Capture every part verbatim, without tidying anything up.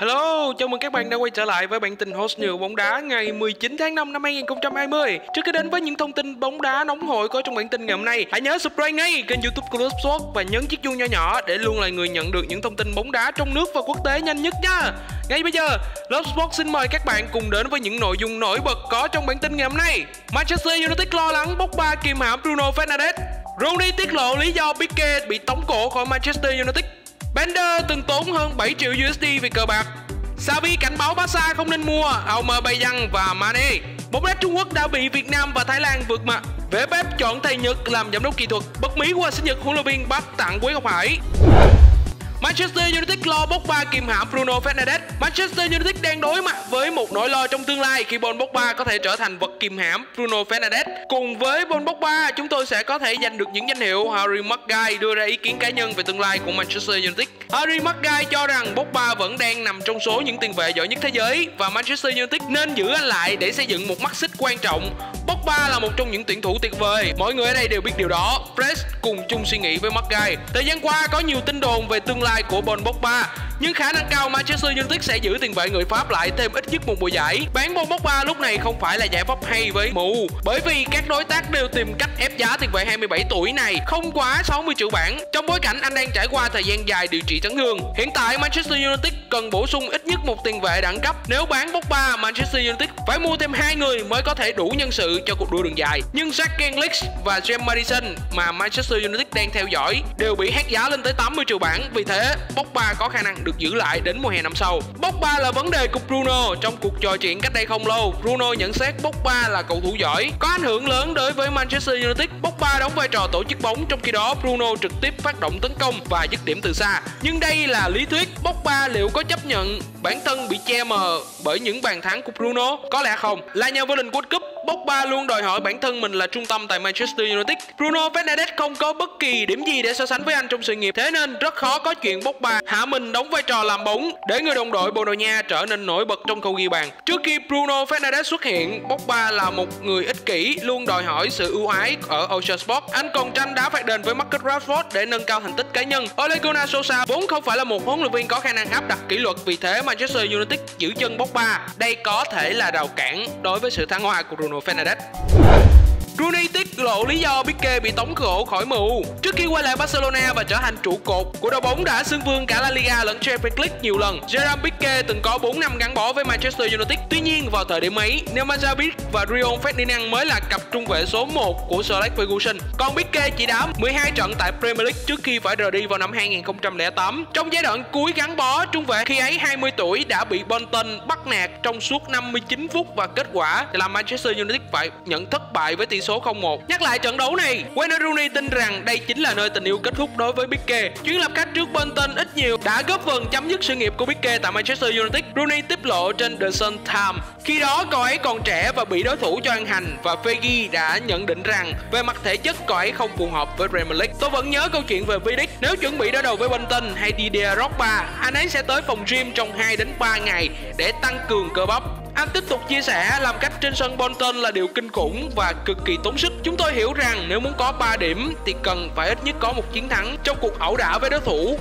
Hello, chào mừng các bạn đã quay trở lại với bản tin host nhiều bóng đá ngày mười chín tháng năm năm hai nghìn không trăm hai mươi. Trước khi đến với những thông tin bóng đá nóng hổi có trong bản tin ngày hôm nay, hãy nhớ subscribe ngay kênh YouTube của Love Sport và nhấn chiếc chuông nhỏ nhỏ để luôn là người nhận được những thông tin bóng đá trong nước và quốc tế nhanh nhất nha. Ngay bây giờ, Love Sport xin mời các bạn cùng đến với những nội dung nổi bật có trong bản tin ngày hôm nay. Manchester United lo lắng Pogba kìm hãm Bruno Fernandes. Rooney tiết lộ lý do Piqué bị tống cổ khỏi Manchester United. Bendtner từng tốn hơn bảy triệu u ét đê vì cờ bạc. Xavi cảnh báo Barca không nên mua Aubameyang và Mane. Bóng đá Trung Quốc đã bị Việt Nam và Thái Lan vượt mặt. Vẽ bếp chọn thầy Nhật làm giám đốc kỹ thuật. Bật mí qua sinh nhật huấn luyện viên Park tặng Quế Ngọc Hải. Manchester United lo Pogba kìm hãm Bruno Fernandes. Manchester United đang đối mặt với một nỗi lo trong tương lai khi Paul Pogba có thể trở thành vật kìm hãm Bruno Fernandes. Cùng với Paul Pogba, chúng tôi sẽ có thể giành được những danh hiệu Harry Maguire đưa ra ý kiến cá nhân về tương lai của Manchester United. Harry Maguire cho rằng Pogba vẫn đang nằm trong số những tiền vệ giỏi nhất thế giới và Manchester United nên giữ anh lại để xây dựng một mắt xích quan trọng. Pogba là một trong những tuyển thủ tuyệt vời, mọi người ở đây đều biết điều đó. Press cùng chung suy nghĩ với Maguire. Thời gian qua có nhiều tin đồn về tương lai của Paul Pogba, nhưng khả năng cao Manchester United sẽ giữ tiền vệ người Pháp lại thêm ít nhất một mùa giải. Bán Paul Pogba lúc này không phải là giải pháp hay với mù, bởi vì các đối tác đều tìm cách ép giá tiền vệ hai mươi bảy tuổi này không quá sáu mươi triệu bảng trong bối cảnh anh đang trải qua thời gian dài điều trị chấn thương. Hiện tại Manchester United cần bổ sung ít nhất một tiền vệ đẳng cấp. Nếu bán Pogba, Manchester United phải mua thêm hai người mới có thể đủ nhân sự cho cuộc đua đường dài. Nhưng Jack Grealish và James Maddison mà Manchester United đang theo dõi đều bị hét giá lên tới tám mươi triệu bảng, vì thế Pogba có khả năng được giữ lại đến mùa hè năm sau. Pogba là vấn đề của Bruno. Trong cuộc trò chuyện cách đây không lâu, Bruno nhận xét Pogba là cầu thủ giỏi, có ảnh hưởng lớn đối với Manchester United. Pogba đóng vai trò tổ chức bóng, trong khi đó Bruno trực tiếp phát động tấn công và dứt điểm từ xa. Nhưng đây là lý thuyết. Pogba liệu có chấp nhận bản thân bị che mờ bởi những bàn thắng của Bruno? Có lẽ không. Là nhà vô địch World Cup, Pogba luôn đòi hỏi bản thân mình là trung tâm tại Manchester United. Bruno Fernandes không có bất kỳ điểm gì để so sánh với anh trong sự nghiệp, thế nên rất khó có chuyện Pogba hạ mình đóng vai trò làm bóng để người đồng đội Bồ Đào Nha trở nên nổi bật trong khâu ghi bàn. Trước khi Bruno Fernandes xuất hiện, Pogba là một người ích kỷ, luôn đòi hỏi sự ưu ái ở Old Trafford. Anh còn tranh đá phạt đền với Marcus Rashford để nâng cao thành tích cá nhân. Ole Gunnar Sosa vốn không phải là một huấn luyện viên có khả năng áp đặt kỷ luật, vì thế Manchester United giữ chân Pogba. Đây có thể là rào cản đối với sự thăng hoa của Bruno Fernandes. Rooney tiết lộ lý do Piqué bị tống cổ khỏi em u. Trước khi quay lại Barcelona và trở thành trụ cột của đội bóng đã xưng vương cả La Liga lẫn Champions League nhiều lần, Gerard Piqué từng có bốn năm gắn bó với Manchester United. Tuy nhiên vào thời điểm ấy, Nemanja Vidić và Rio Ferdinand mới là cặp trung vệ số một của Sir Alex Ferguson. Còn Piqué chỉ đá mười hai trận tại Premier League trước khi phải rời đi vào năm hai nghìn không trăm lẻ tám. Trong giai đoạn cuối gắn bó, trung vệ khi ấy hai mươi tuổi đã bị Bolton bắt nạt trong suốt năm mươi chín phút và kết quả là Manchester United phải nhận thất bại với tỷ số không một. Nhắc lại trận đấu này, Wayne Rooney tin rằng đây chính là nơi tình yêu kết thúc đối với Piqué. Chuyến làm khách trước Bolton ít nhiều đã góp phần chấm dứt sự nghiệp của Piqué tại Manchester United. Rooney tiết lộ trên The Sun Times, khi đó cậu ấy còn trẻ và bị đối thủ cho ăn hành, và Fergie đã nhận định rằng về mặt thể chất cậu ấy không phù hợp với Premier League. Tôi vẫn nhớ câu chuyện về Vidic. Nếu chuẩn bị đối đầu với Bolton hay Didier Drogba, anh ấy sẽ tới phòng gym trong hai đến ba ngày để tăng cường cơ bắp. Anh tiếp tục chia sẻ, làm cách trên sân Bolton là điều kinh khủng và cực kỳ tốn sức. Chúng tôi hiểu rằng nếu muốn có ba điểm thì cần phải ít nhất có một chiến thắng trong cuộc ẩu đả với đối thủ.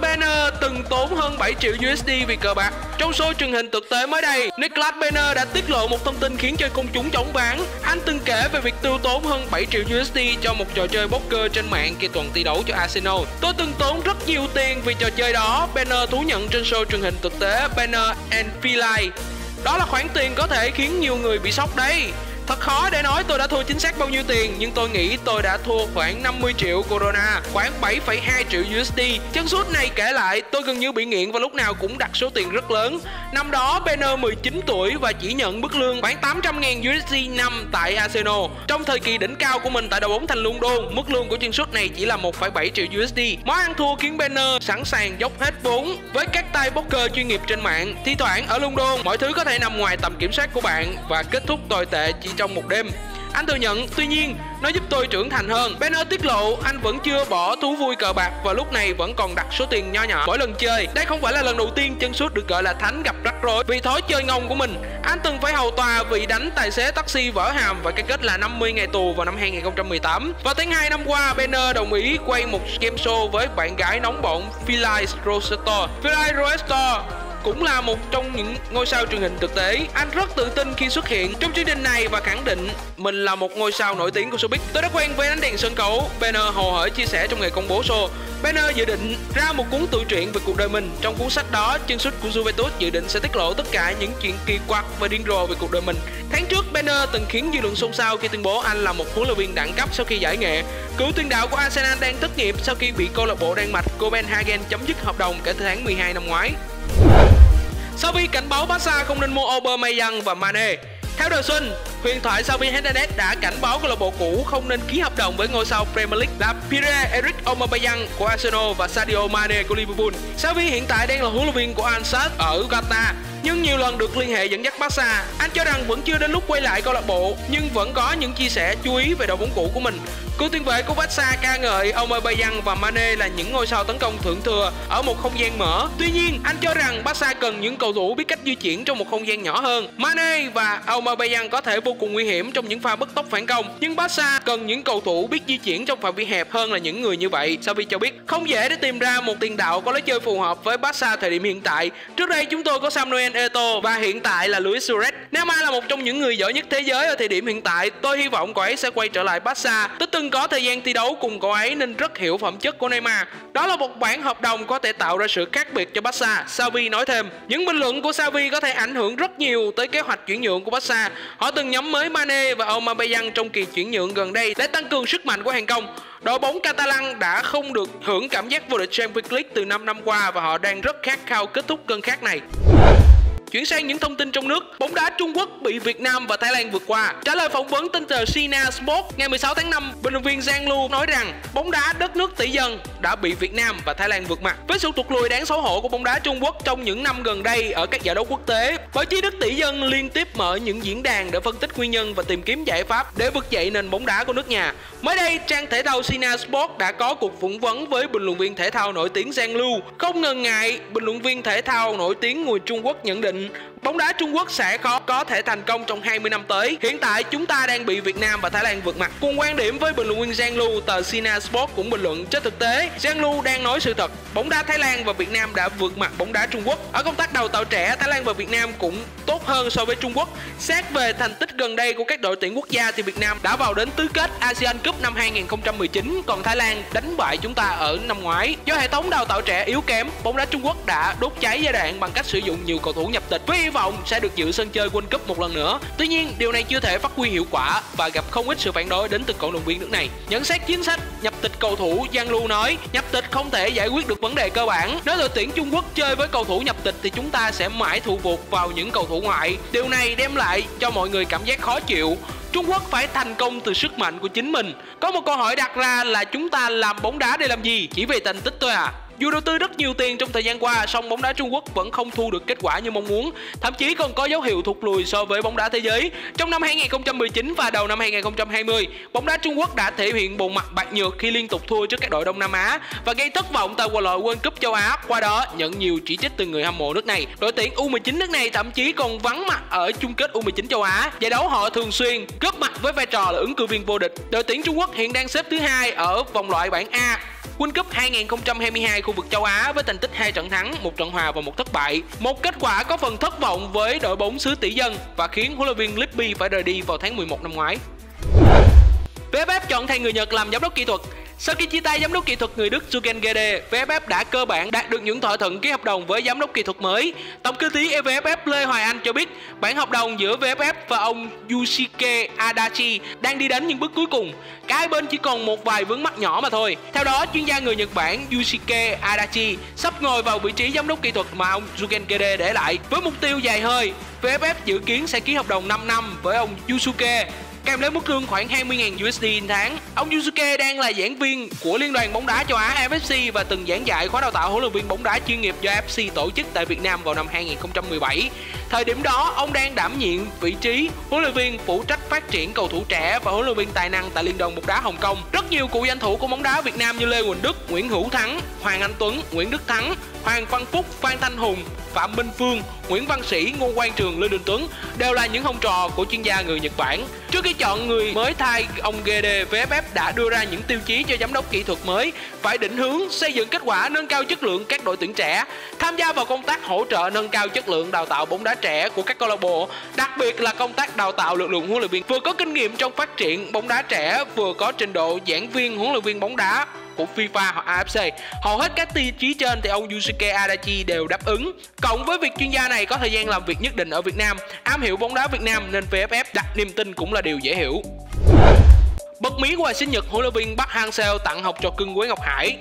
Bendtner từng tốn hơn bảy triệu u ét đê vì cờ bạc. Trong show truyền hình thực tế mới đây, Nicolas Bendtner đã tiết lộ một thông tin khiến cho công chúng chóng váng. Anh từng kể về việc tiêu tốn hơn bảy triệu u ét đê cho một trò chơi poker trên mạng khi tuần thi đấu cho Arsenal. Tôi từng tốn rất nhiều tiền vì trò chơi đó, Bendtner thú nhận trên show truyền hình thực tế Bendtner and Phyllis. Đó là khoản tiền có thể khiến nhiều người bị sốc đấy. Thật khó để nói tôi đã thua chính xác bao nhiêu tiền, nhưng tôi nghĩ tôi đã thua khoảng năm mươi triệu corona, khoảng bảy phẩy hai triệu u ét đê. Chân sút này kể lại, tôi gần như bị nghiện và lúc nào cũng đặt số tiền rất lớn. Năm đó, Bendtner mười chín tuổi và chỉ nhận mức lương khoảng tám trăm nghìn u ét đê năm tại Arsenal. Trong thời kỳ đỉnh cao của mình tại đội bóng thành London, mức lương của chân sút này chỉ là một phẩy bảy triệu u ét đê. Món ăn thua khiến Bendtner sẵn sàng dốc hết vốn. Với các tay poker chuyên nghiệp trên mạng, thi thoảng ở London, mọi thứ có thể nằm ngoài tầm kiểm soát của bạn và kết thúc tồi tệ chỉ trong một đêm. Anh thừa nhận, tuy nhiên, nó giúp tôi trưởng thành hơn. Bendtner tiết lộ anh vẫn chưa bỏ thú vui cờ bạc và lúc này vẫn còn đặt số tiền nho nhỏ mỗi lần chơi. Đây không phải là lần đầu tiên chân sút được gọi là thánh gặp rắc rối vì thói chơi ngông của mình. Anh từng phải hầu tòa vì đánh tài xế taxi vỡ hàm và cái kết là năm mươi ngày tù vào năm hai nghìn không trăm mười tám. Vào tháng hai năm qua, Bendtner đồng ý quay một game show với bạn gái nóng bỏng Phyllis Roseto. Phyllis Roseto cũng là một trong những ngôi sao truyền hình thực tế. Anh rất tự tin khi xuất hiện trong chương trình này và khẳng định mình là một ngôi sao nổi tiếng của showbiz. Tôi đã quen với ánh đèn sân khấu, Bendtner hồ hởi chia sẻ trong ngày công bố show. Bendtner dự định ra một cuốn tự truyện về cuộc đời mình. Trong cuốn sách đó, chân sút của Juventus dự định sẽ tiết lộ tất cả những chuyện kỳ quặc và điên rồ về cuộc đời mình. Tháng trước, Bendtner từng khiến dư luận xôn xao khi tuyên bố anh là một huấn luyện viên đẳng cấp sau khi giải nghệ. Cựu tiền đạo của Arsenal đang thất nghiệp sau khi bị câu lạc bộ Đan Mạch Copenhagen chấm dứt hợp đồng kể từ tháng mười hai năm ngoái. Xavi cảnh báo Barca không nên mua Aubameyang và Mane. Theo Đời Xuân, huyền thoại Xavi Hernandez đã cảnh báo câu lạc bộ cũ không nên ký hợp đồng với ngôi sao Premier League là Pierre Eric Aubameyang của Arsenal và Sadio Mane của Liverpool. Xavi hiện tại đang là huấn luyện viên của Al Sadd ở Qatar, nhưng nhiều lần được liên hệ dẫn dắt Barca. Anh cho rằng vẫn chưa đến lúc quay lại câu lạc bộ, nhưng vẫn có những chia sẻ chú ý về đội bóng cũ của mình. Cựu tiền vệ của Barca ca ngợi Aubameyang và Mane là những ngôi sao tấn công thượng thừa ở một không gian mở. Tuy nhiên, anh cho rằng Barca cần những cầu thủ biết cách di chuyển trong một không gian nhỏ hơn. Mane và Aubameyang có thể vô cùng nguy hiểm trong những pha bứt tốc phản công, nhưng Barca cần những cầu thủ biết di chuyển trong phạm vi hẹp hơn là những người như vậy. Xavi cho biết không dễ để tìm ra một tiền đạo có lối chơi phù hợp với Barca thời điểm hiện tại. Trước đây chúng tôi có Samuel Eto'o và hiện tại là Luis Suarez. Neymar là một trong những người giỏi nhất thế giới ở thời điểm hiện tại. Tôi hy vọng cậu ấy sẽ quay trở lại Barca. Tôi từng có thời gian thi đấu cùng cậu ấy nên rất hiểu phẩm chất của Neymar. Đó là một bản hợp đồng có thể tạo ra sự khác biệt cho Barca, Xavi nói thêm. Những bình luận của Xavi có thể ảnh hưởng rất nhiều tới kế hoạch chuyển nhượng của Barca. Họ từng nhắm mới Mane và Aubameyang trong kỳ chuyển nhượng gần đây để tăng cường sức mạnh của hàng công. Đội bóng Catalan đã không được hưởng cảm giác vô địch Champions League từ năm năm qua và họ đang rất khát khao kết thúc cơn khát này. Chuyển sang những thông tin trong nước, bóng đá Trung Quốc bị Việt Nam và Thái Lan vượt qua. Trả lời phỏng vấn trên tờ Sina Sports ngày mười sáu tháng năm, bình luận viên Jiang Lu nói rằng bóng đá đất nước tỷ dân đã bị Việt Nam và Thái Lan vượt mặt. Với sự tụt lùi đáng xấu hổ của bóng đá Trung Quốc trong những năm gần đây ở các giải đấu quốc tế, báo chí đất tỷ dân liên tiếp mở những diễn đàn để phân tích nguyên nhân và tìm kiếm giải pháp để vực dậy nền bóng đá của nước nhà. Mới đây, trang thể thao Sina Sports đã có cuộc phỏng vấn với bình luận viên thể thao nổi tiếng Jiang Lu. Không ngần ngại, bình luận viên thể thao nổi tiếng người Trung Quốc nhận định bóng đá Trung Quốc sẽ khó có thể thành công trong hai mươi năm tới. Hiện tại chúng ta đang bị Việt Nam và Thái Lan vượt mặt. Cùng quan điểm với bình luận viên Jiang Lu, tờ Sina Sports cũng bình luận trên thực tế, Jiang Lu đang nói sự thật. Bóng đá Thái Lan và Việt Nam đã vượt mặt bóng đá Trung Quốc. Ở công tác đào tạo trẻ, Thái Lan và Việt Nam cũng tốt hơn so với Trung Quốc. Xét về thành tích gần đây của các đội tuyển quốc gia thì Việt Nam đã vào đến tứ kết ASEAN Cup năm hai nghìn không trăm mười chín, còn Thái Lan đánh bại chúng ta ở năm ngoái. Do hệ thống đào tạo trẻ yếu kém, bóng đá Trung Quốc đã đốt cháy giai đoạn bằng cách sử dụng nhiều cầu thủ nhập tịch với hy vọng sẽ được dự sân chơi World Cup một lần nữa. Tuy nhiên, điều này chưa thể phát huy hiệu quả và gặp không ít sự phản đối đến từ cộng đồng viên nước này. Nhận xét chính sách nhập tịch cầu thủ, Jiang Lu nói nhập tịch không thể giải quyết được vấn đề cơ bản. Nếu đội tuyển Trung Quốc chơi với cầu thủ nhập tịch thì chúng ta sẽ mãi phụ thuộc vào những cầu thủ ngoại. Điều này đem lại cho mọi người cảm giác khó chịu. Trung Quốc phải thành công từ sức mạnh của chính mình. Có một câu hỏi đặt ra là chúng ta làm bóng đá để làm gì? Chỉ vì thành tích thôi à? Dù đầu tư rất nhiều tiền trong thời gian qua, song bóng đá Trung Quốc vẫn không thu được kết quả như mong muốn, thậm chí còn có dấu hiệu thụt lùi so với bóng đá thế giới. Trong năm hai nghìn không trăm mười chín và đầu năm hai nghìn không trăm hai mươi, bóng đá Trung Quốc đã thể hiện bộ mặt bạc nhược khi liên tục thua trước các đội Đông Nam Á và gây thất vọng tại vòng loại World Cup châu Á, qua đó nhận nhiều chỉ trích từ người hâm mộ nước này. Đội tuyển U mười chín nước này thậm chí còn vắng mặt ở chung kết U mười chín châu Á, giải đấu họ thường xuyên góp mặt với vai trò là ứng cử viên vô địch. Đội tuyển Trung Quốc hiện đang xếp thứ hai ở vòng loại bảng A World Cup hai nghìn không trăm hai mươi hai khu vực châu Á với thành tích hai trận thắng, một trận hòa và một thất bại. Một kết quả có phần thất vọng với đội bóng xứ tỷ dân và khiến huấn luyện viên Lippi phải rời đi vào tháng mười một năm ngoái. vê ép ép chọn thay người Nhật làm giám đốc kỹ thuật. Sau khi chia tay giám đốc kỹ thuật người Đức Jürgen Gede, vê ép ép đã cơ bản đạt được những thỏa thuận ký hợp đồng với giám đốc kỹ thuật mới. Tổng thư ký vê ép ép Lê Hoài Anh cho biết, bản hợp đồng giữa vê ép ép và ông Yusuke Adachi đang đi đến những bước cuối cùng. Cả hai bên chỉ còn một vài vướng mắc nhỏ mà thôi. Theo đó, chuyên gia người Nhật Bản Yusuke Adachi sắp ngồi vào vị trí giám đốc kỹ thuật mà ông Jürgen Gede để lại. Với mục tiêu dài hơi, vê ép ép dự kiến sẽ ký hợp đồng năm năm với ông Yusuke kèm lấy mức lương khoảng hai mươi nghìn đô la tháng. Ông Yusuke đang là giảng viên của Liên đoàn bóng đá châu Á A F C và từng giảng dạy khóa đào tạo huấn luyện viên bóng đá chuyên nghiệp do A F C tổ chức tại Việt Nam vào năm hai nghìn không trăm mười bảy. Thời điểm đó, ông đang đảm nhiệm vị trí huấn luyện viên phụ trách phát triển cầu thủ trẻ và huấn luyện viên tài năng tại Liên đoàn bóng đá Hồng Kông. Rất nhiều cựu danh thủ của bóng đá Việt Nam như Lê Huỳnh Đức, Nguyễn Hữu Thắng, Hoàng Anh Tuấn, Nguyễn Đức Thắng, Hoàng Văn Phúc, Phan Thanh Hùng, Phạm Minh Phương, Nguyễn Văn Sĩ, Ngô Quang Trường, Lê Đình Tuấn đều là những học trò của chuyên gia người Nhật Bản. Trước khi chọn người mới thay ông Gede, vê ép ép đã đưa ra những tiêu chí cho giám đốc kỹ thuật mới phải định hướng, xây dựng kết quả, nâng cao chất lượng các đội tuyển trẻ, tham gia vào công tác hỗ trợ nâng cao chất lượng đào tạo bóng đá trẻ của các câu lạc bộ, đặc biệt là công tác đào tạo lực lượng huấn luyện viên vừa có kinh nghiệm trong phát triển bóng đá trẻ, vừa có trình độ giảng viên huấn luyện viên bóng đá của FIFA hoặc A F C. Hầu hết các tiêu chí trên thì ông Yusuke Adachi đều đáp ứng. Cộng với việc chuyên gia này có thời gian làm việc nhất định ở Việt Nam, am hiểu bóng đá Việt Nam nên vê ép ép đặt niềm tin cũng là điều dễ hiểu. Bật mí quà sinh nhật huấn luyện viên Park Hang-seo tặng học trò cưng Quế Ngọc Hải.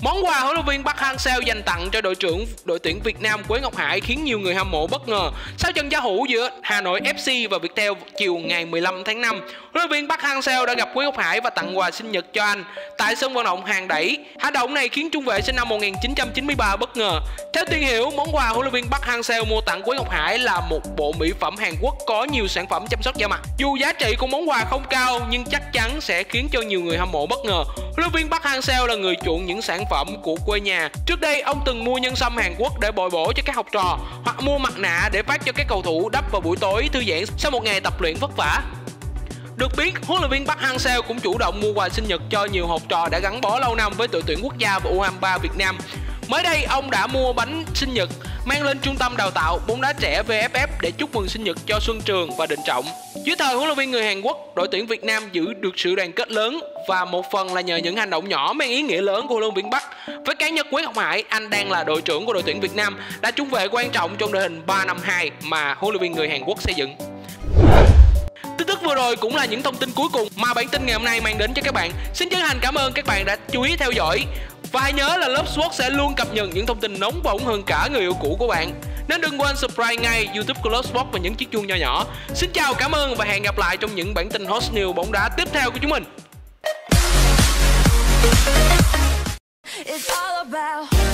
Món quà huấn luyện viên Park Hang-seo dành tặng cho đội trưởng đội tuyển Việt Nam Quế Ngọc Hải khiến nhiều người hâm mộ bất ngờ. Sau trận giao hữu giữa Hà Nội F C và Viettel chiều ngày mười lăm tháng năm, huấn luyện viên Park Hang-seo đã gặp Quế Ngọc Hải và tặng quà sinh nhật cho anh tại sân vận động Hàng Đẩy. Hành động này khiến trung vệ sinh năm một nghìn chín trăm chín mươi ba bất ngờ. Theo tìm hiểu, món quà huấn luyện viên Park Hang-seo mua tặng Quế Ngọc Hải là một bộ mỹ phẩm Hàn Quốc có nhiều sản phẩm chăm sóc da mặt. Dù giá trị của món quà không cao nhưng chắc chắn sẽ khiến cho nhiều người hâm mộ bất ngờ. Huấn luyện viên Park Hang-seo là người chuộng những sản phẩm của quê nhà. Trước đây ông từng mua nhân sâm Hàn Quốc để bồi bổ cho các học trò, hoặc mua mặt nạ để phát cho các cầu thủ đắp vào buổi tối thư giãn sau một ngày tập luyện vất vả. Được biết, huấn luyện viên Park Hang-seo cũng chủ động mua quà sinh nhật cho nhiều học trò đã gắn bó lâu năm với đội tuyển quốc gia và U hai mươi ba Việt Nam. Mới đây, ông đã mua bánh sinh nhật mang lên trung tâm đào tạo bóng đá trẻ vê ép ép để chúc mừng sinh nhật cho Xuân Trường và Đình Trọng. Dưới thời huấn luyện viên người Hàn Quốc, đội tuyển Việt Nam giữ được sự đoàn kết lớn và một phần là nhờ những hành động nhỏ mang ý nghĩa lớn của huấn luyện viên Bắc. Với cá nhân Quế Ngọc Hải, anh đang là đội trưởng của đội tuyển Việt Nam, đã trung vệ quan trọng trong đội hình ba năm hai mà huấn luyện viên người Hàn Quốc xây dựng. Tin tức vừa rồi cũng là những thông tin cuối cùng mà bản tin ngày hôm nay mang đến cho các bạn. Xin chân thành cảm ơn các bạn đã chú ý theo dõi. Và hãy nhớ là Love Sport sẽ luôn cập nhật những thông tin nóng bỏng hơn cả người yêu cũ của bạn. Nên đừng quên subscribe ngay YouTube của Love Sport và nhấn chiếc chuông nho nhỏ. Xin chào, cảm ơn và hẹn gặp lại trong những bản tin hot news bóng đá tiếp theo của chúng mình.